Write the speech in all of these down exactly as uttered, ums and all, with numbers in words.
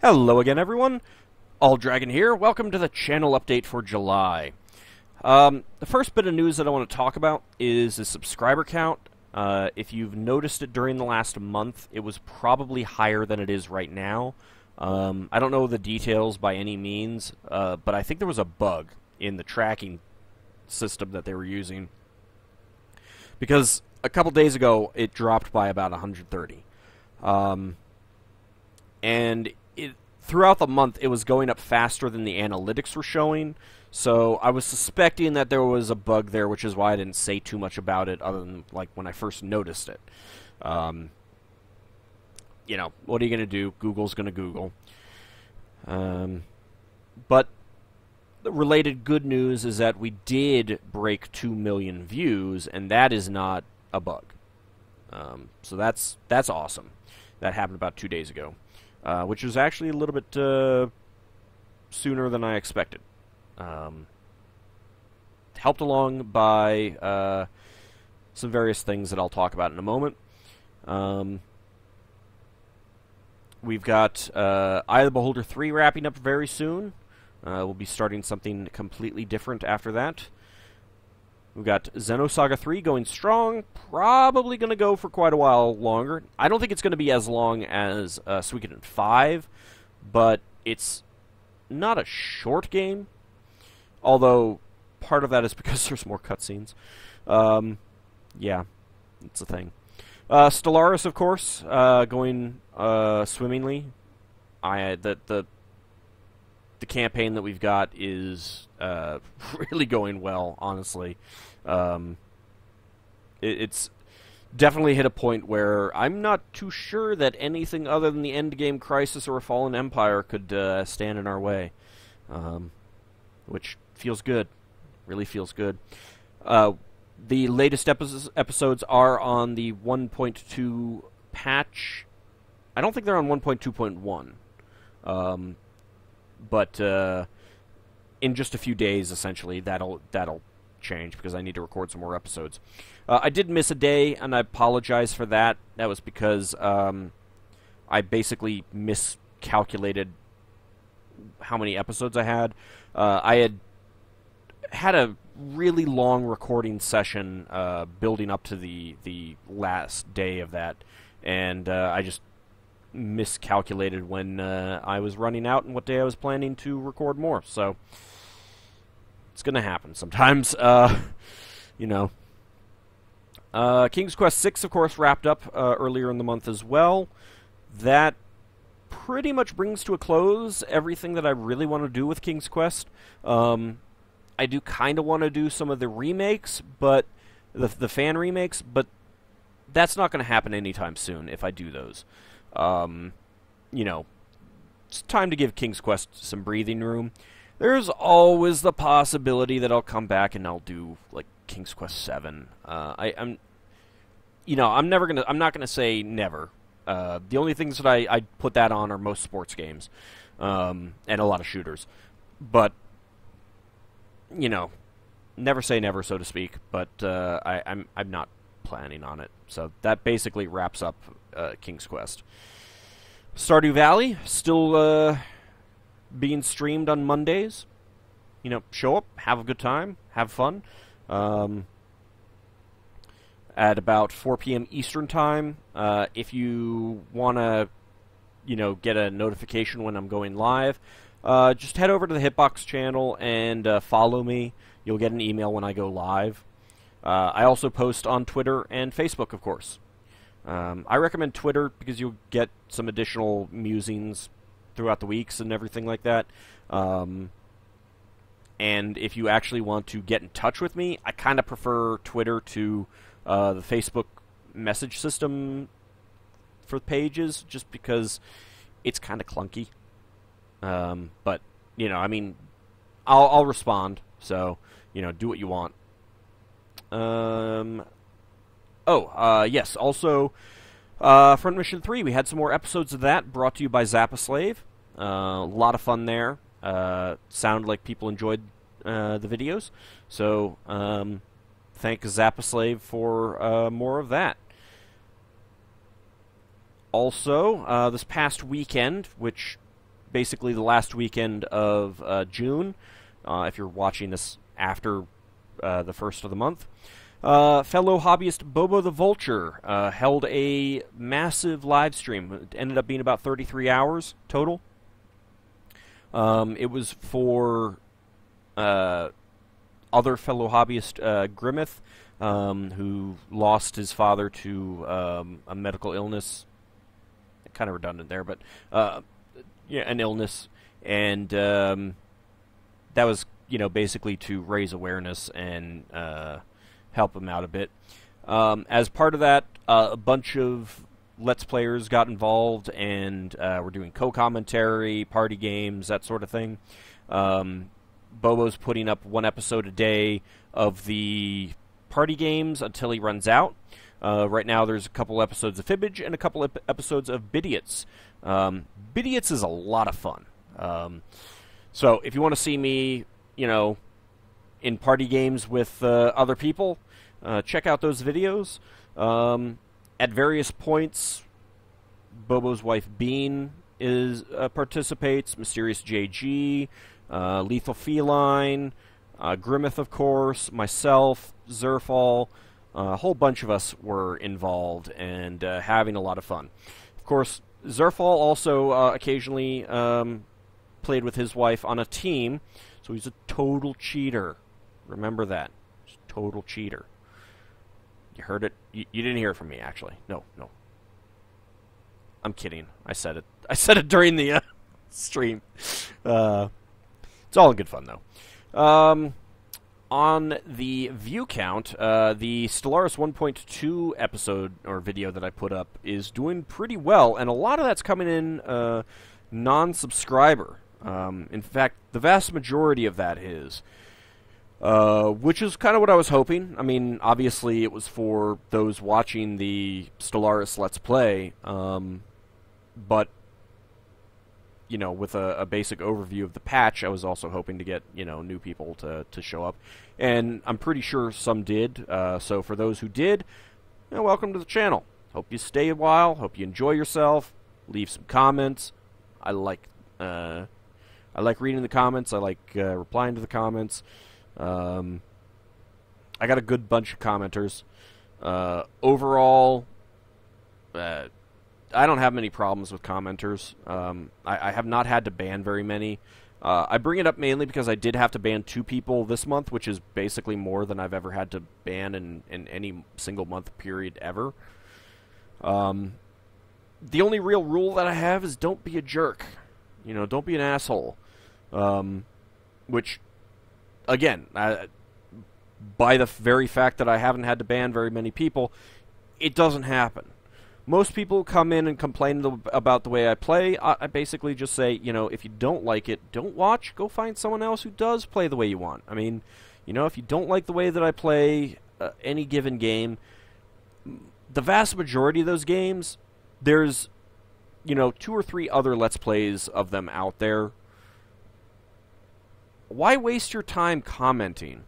Hello again, everyone. All Dragon here. Welcome to the channel update for July. Um, the first bit of news that I want to talk about is the subscriber count. Uh, if you've noticed it during the last month, it was probably higher than it is right now. Um, I don't know the details by any means, uh, but I think there was a bug in the tracking system that they were using, because a couple days ago it dropped by about one hundred thirty. Um, and it, throughout the month, it was going up faster than the analytics were showing, so I was suspecting that there was a bug there, which is why I didn't say too much about it other than, like, when I first noticed it. Um, you know, what are you going to do? Google's going to Google. Um, but the related good news is that we did break two million views, and that is not a bug. Um, so that's, that's awesome. That happened about two days ago. Uh, which was actually a little bit uh, sooner than I expected. Um, helped along by uh, some various things that I'll talk about in a moment. Um, we've got uh, Eye of the Beholder three wrapping up very soon. Uh, we'll be starting something completely different after that. We've got Xenosaga three going strong, probably going to go for quite a while longer. I don't think it's going to be as long as uh, Suikoden five, but it's not a short game, although part of that is because there's more cutscenes. Um, yeah, it's a thing. Uh, Stellaris, of course, uh, going uh, swimmingly. I the, the, the campaign that we've got is... Uh, really going well, honestly. Um, it, it's definitely hit a point where I'm not too sure that anything other than the endgame crisis or a fallen empire could uh, stand in our way, um, which feels good. Really feels good. Uh, the latest epi- episodes are on the one point two patch. I don't think they're on one point two point one, um, but. Uh, In just a few days, essentially, that'll that'll change, because I need to record some more episodes. Uh, I did miss a day, and I apologize for that. That was because um, I basically miscalculated how many episodes I had. Uh, I had had a really long recording session uh, building up to the the last day of that, and uh, I just miscalculated when uh, I was running out and what day I was planning to record more. So it's gonna happen sometimes, uh, you know. Uh, King's Quest six, of course, wrapped up uh, earlier in the month as well. That pretty much brings to a close everything that I really want to do with King's Quest. Um, I do kind of want to do some of the remakes, but the the fan remakes, but that's not going to happen anytime soon if I do those. Um, you know, it's time to give King's Quest some breathing room. There's always the possibility that I'll come back and I'll do, like, King's Quest seven. Uh, I, I'm, you know, I'm never gonna, I'm not gonna say never. Uh, the only things that I, I put that on are most sports games, um, and a lot of shooters. But, you know, never say never, so to speak, but, uh, I, I'm, I'm not planning on it. So that basically wraps up uh, King's Quest. Stardew Valley, still uh, being streamed on Mondays. You know, show up, have a good time, have fun. Um, at about four P M Eastern time, uh, if you want to, you know, get a notification when I'm going live, uh, just head over to the Hitbox channel and uh, follow me. You'll get an email when I go live. Uh, I also post on Twitter and Facebook, of course. Um, I recommend Twitter because you'll get some additional musings throughout the weeks and everything like that. Um, and if you actually want to get in touch with me, I kind of prefer Twitter to uh, the Facebook message system for pages, just because it's kind of clunky. Um, but, you know, I mean, I'll, I'll respond. So, you know, do what you want. Um, oh, uh, yes, also, uh, Front Mission three, we had some more episodes of that, brought to you by Zappa Slave. Uh, a lot of fun there. Uh, sounded like people enjoyed, uh, the videos. So, um, thank Zappa Slave for, uh, more of that. Also, uh, this past weekend, which basically the last weekend of uh, June, uh, if you're watching this after uh, the first of the month. Uh, fellow hobbyist Bobo the Vulture uh, held a massive live stream. It ended up being about thirty-three hours total. Um, it was for uh, other fellow hobbyist uh, Grimmeth, um, who lost his father to um, a medical illness. Kind of redundant there, but uh, yeah, an illness, and um, that was, you know, basically to raise awareness and uh, help him out a bit. Um, as part of that, uh, a bunch of Let's Players got involved, and uh, we're doing co-commentary, party games, that sort of thing. Um, Bobo's putting up one episode a day of the party games until he runs out. Uh, right now there's a couple episodes of Fibbage and a couple ep episodes of Bidiots. Um, Bidiots is a lot of fun. Um, so if you want to see me, you know, in party games with uh, other people, uh, check out those videos. Um, at various points, Bobo's wife Bean is uh, participates, Mysterious J G, uh, Lethal Feline, uh, Grimmeth, of course, myself, Zerfal. Uh, a whole bunch of us were involved and uh, having a lot of fun. Of course, Zerfal also uh, occasionally um, played with his wife on a team, so he's a total cheater. Remember that. He's a total cheater. You heard it? You, you didn't hear it from me, actually. No, no. I'm kidding. I said it. I said it during the uh, stream. Uh, it's all in good fun, though. Um... On the view count, uh, the Stellaris one point two episode or video that I put up is doing pretty well, and a lot of that's coming in uh, non-subscriber. Um, in fact, the vast majority of that is, uh, which is kind of what I was hoping. I mean, obviously it was for those watching the Stellaris Let's Play, um, but, you know, with a, a basic overview of the patch, I was also hoping to get, you know, new people to, to show up. And I'm pretty sure some did. Uh, so for those who did, you know, welcome to the channel. Hope you stay a while. Hope you enjoy yourself. Leave some comments. I like uh, I like reading the comments. I like uh, replying to the comments. Um, I got a good bunch of commenters. Uh, overall, uh, I don't have many problems with commenters. Um, I, I have not had to ban very many. Uh, I bring it up mainly because I did have to ban two people this month, which is basically more than I've ever had to ban in, in any single month period ever. Um, the only real rule that I have is don't be a jerk. You know, don't be an asshole. Um, which, again, I, by the very fact that I haven't had to ban very many people, it doesn't happen. Most people come in and complain the, about the way I play. I, I basically just say, you know, if you don't like it, don't watch. Go find someone else who does play the way you want. I mean, you know, if you don't like the way that I play uh, any given game, the vast majority of those games, there's, you know, two or three other Let's Plays of them out there. Why waste your time commenting?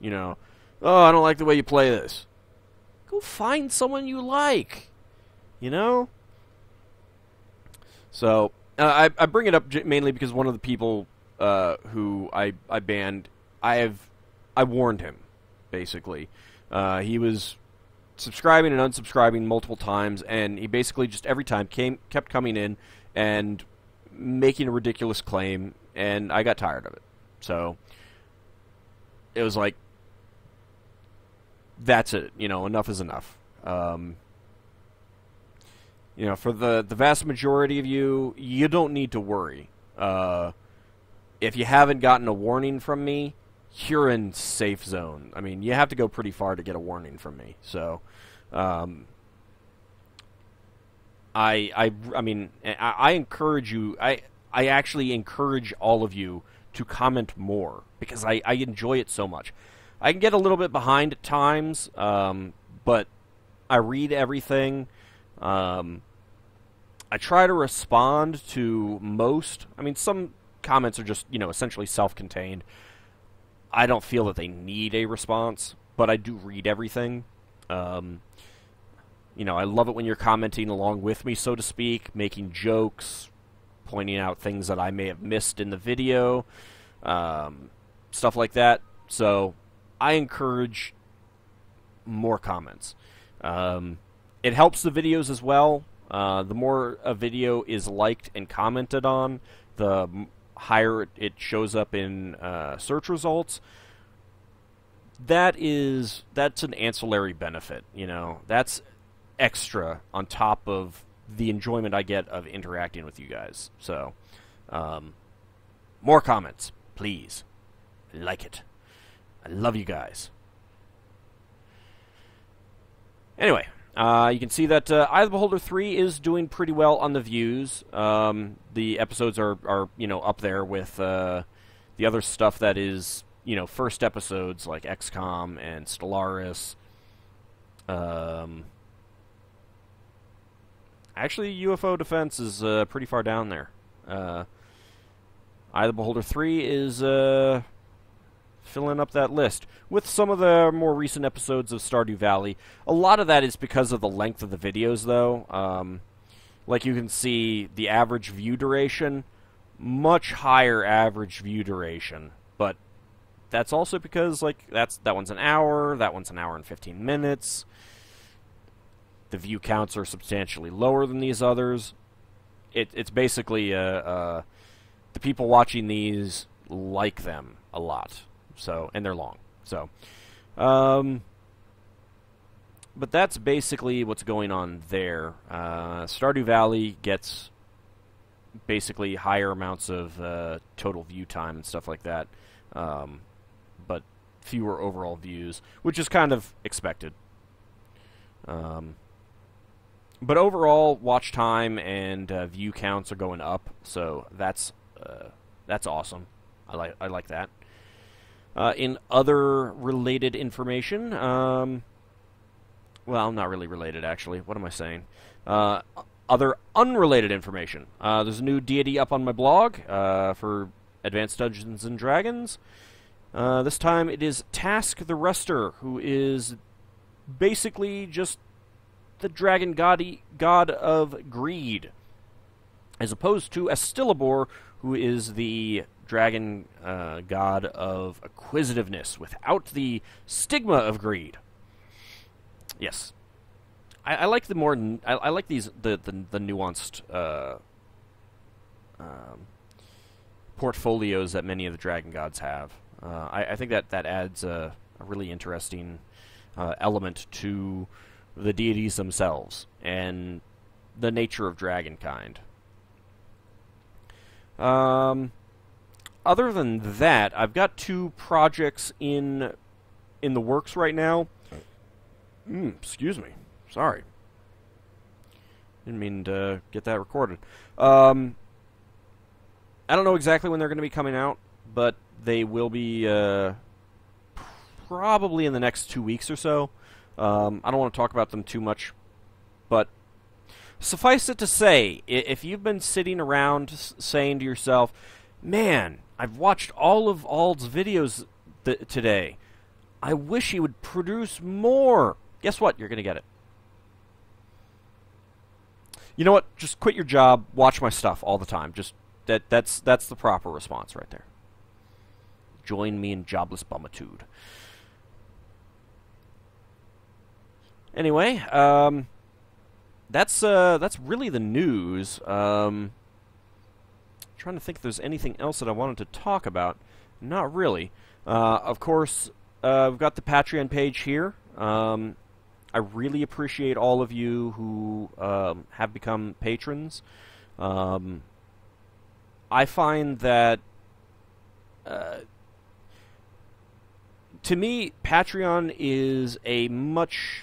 You know, oh, I don't like the way you play this. Go find someone you like. You know? So, uh, I, I bring it up j mainly because one of the people uh, who I, I banned, I have, I warned him, basically. Uh, he was subscribing and unsubscribing multiple times, and he basically just every time came kept coming in and making a ridiculous claim, and I got tired of it. So, it was like, that's it. You know, enough is enough. Um... You know, for the, the vast majority of you, you don't need to worry. Uh, if you haven't gotten a warning from me, you're in safe zone. I mean, you have to go pretty far to get a warning from me. So, um, I, I, I mean, I, I encourage you, I, I actually encourage all of you to comment more, because I, I enjoy it so much. I can get a little bit behind at times, um, but I read everything. Um, I try to respond to most. I mean, some comments are just, you know, essentially self-contained. I don't feel that they need a response, but I do read everything. Um, you know, I love it when you're commenting along with me, so to speak, making jokes, pointing out things that I may have missed in the video, um, stuff like that. So I encourage more comments. Um, it helps the videos as well. Uh, the more a video is liked and commented on, the higher it shows up in uh, search results. That is, that's an ancillary benefit, you know. That's extra on top of the enjoyment I get of interacting with you guys. So, um, more comments, please. I like it. I love you guys. Anyway, uh, you can see that uh, Eye of the Beholder three is doing pretty well on the views. Um, the episodes are, are, you know, up there with uh, the other stuff that is, you know, first episodes like X COM and Stellaris. Um, actually, U F O Defense is uh, pretty far down there. Uh, Eye of the Beholder three is uh, filling up that list with some of the more recent episodes of Stardew Valley. A lot of that is because of the length of the videos, though. Um, like you can see, the average view duration, much higher average view duration, but that's also because, like, that's that one's an hour, that one's an hour and fifteen minutes. The view counts are substantially lower than these others. It, it's basically uh, uh, the people watching these like them a lot, so, and they're long. So, um, but that's basically what's going on there. Uh, Stardew Valley gets basically higher amounts of uh, total view time and stuff like that. Um, but fewer overall views, which is kind of expected. Um, but overall, watch time and uh, view counts are going up, so that's uh, that's awesome. I like I like that. Uh, in other related information, um, well, not really related actually. What am I saying? Uh, other unrelated information. Uh, there's a new deity up on my blog uh, for Advanced Dungeons and Dragons. Uh, this time it is Task the Rester, who is basically just the dragon god-y, god of greed, as opposed to Astilabor, who is the dragon uh, god of acquisitiveness, without the stigma of greed. Yes, I, I like the more n I, I like these the the, the nuanced uh, um, portfolios that many of the dragon gods have. Uh, I, I think that that adds a, a really interesting uh, element to the deities themselves and the nature of dragonkind. Um, other than that, I've got two projects in in the works right now. Mm, excuse me. Sorry. Didn't mean to get that recorded. Um, I don't know exactly when they're going to be coming out, but they will be uh, probably in the next two weeks or so. Um, I don't want to talk about them too much, but suffice it to say, if you've been sitting around saying to yourself, man, I've watched all of Ald's videos th today. I wish he would produce more. Guess what? You're going to get it. You know what? Just quit your job. Watch my stuff all the time. Just that that's that's the proper response right there. Join me in jobless bumitude. Anyway, um, that's uh, that's really the news. Um, trying to think if there's anything else that I wanted to talk about. Not really. Uh, of course, uh, we've got the Patreon page here. Um, I really appreciate all of you who um, have become patrons. Um, I find that. Uh, To me, Patreon is a much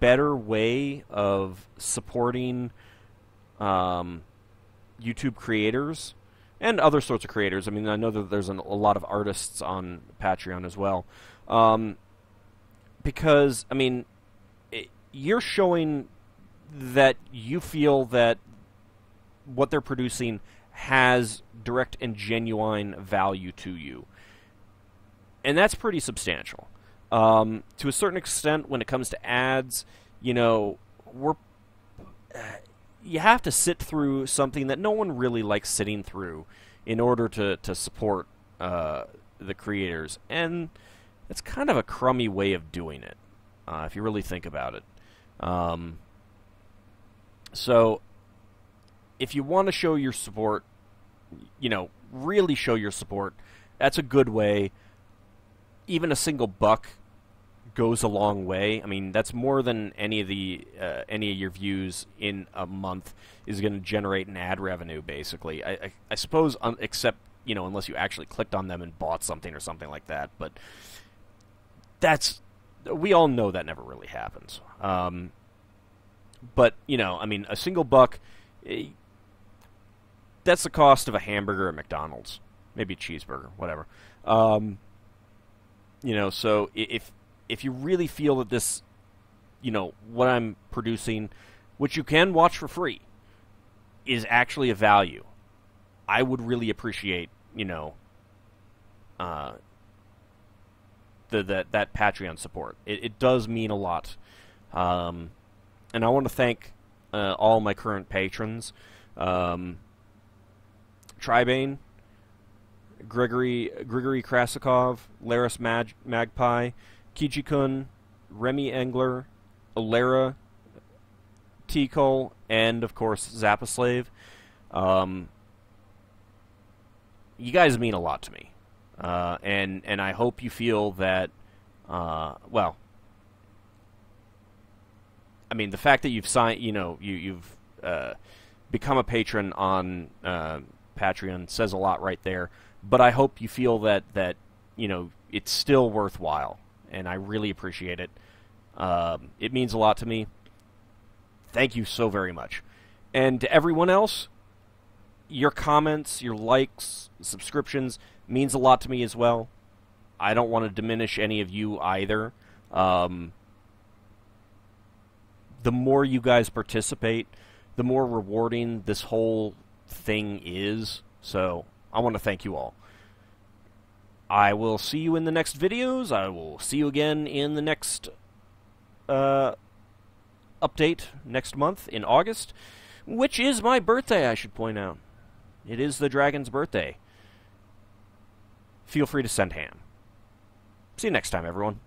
better way of supporting um, YouTube creators and other sorts of creators. I mean, I know that there's an, a lot of artists on Patreon as well. Um, because, I mean, it, you're showing that you feel that what they're producing has direct and genuine value to you. And that's pretty substantial. Um, to a certain extent, when it comes to ads, you know, we're, you have to sit through something that no one really likes sitting through in order to, to support uh, the creators. And it's kind of a crummy way of doing it, uh, if you really think about it. Um, so, if you want to show your support, you know, really show your support, that's a good way. Even a single buck goes a long way. I mean, that's more than any of the uh, any of your views in a month is going to generate in ad revenue, basically. I, I, I suppose, um, except, you know, unless you actually clicked on them and bought something or something like that. But that's, we all know that never really happens. Um, but, you know, I mean, a single buck, eh, that's the cost of a hamburger at McDonald's. Maybe a cheeseburger, whatever. Um, you know, so if if you really feel that this, you know, what I'm producing, which you can watch for free, is actually a value, I would really appreciate, you know, uh, the, the, that Patreon support. It, it does mean a lot. Um, and I want to thank uh, all my current patrons. Um, Tribane, Gregory Gregory Krasikov, Laris Mag Magpie, Kijikun, Remy Engler, Alera, Tico, and of course Zappa Slave. Um, you guys mean a lot to me, uh, and and I hope you feel that. Uh, well, I mean, the fact that you've signed, you know, you you've uh, become a patron on uh, Patreon says a lot right there. But I hope you feel that, that, you know, it's still worthwhile, and I really appreciate it. Um, it means a lot to me. Thank you so very much. And to everyone else, your comments, your likes, subscriptions means a lot to me as well. I don't want to diminish any of you either. Um, the more you guys participate, the more rewarding this whole thing is, so I want to thank you all. I will see you in the next videos. I will see you again in the next uh, update next month in August, which is my birthday, I should point out. It is the dragon's birthday. Feel free to send ham. See you next time, everyone.